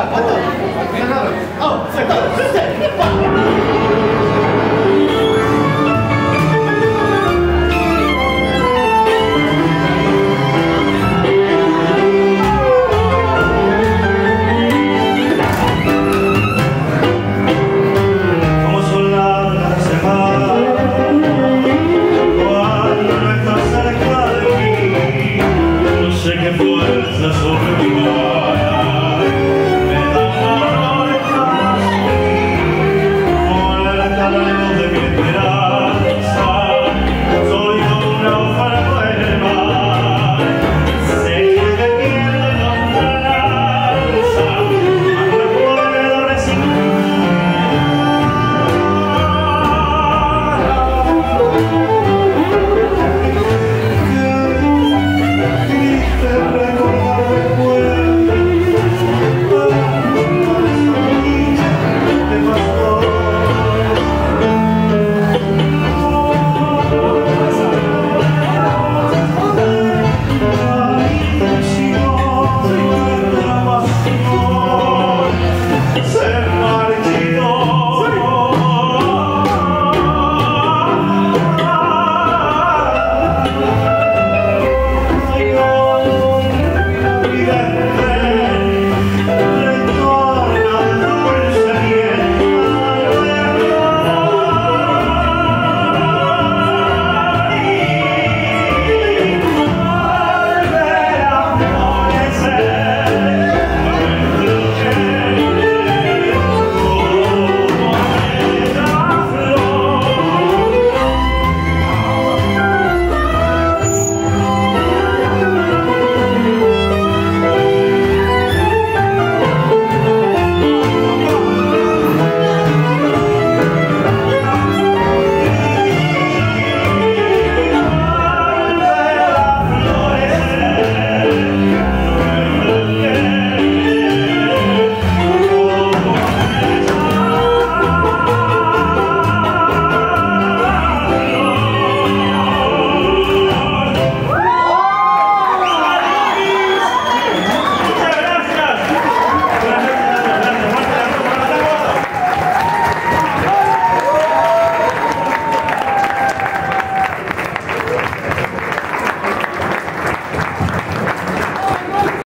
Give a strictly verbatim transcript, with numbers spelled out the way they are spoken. God, what the? Oh, it's like, oh, sister! Fuerza sobre mi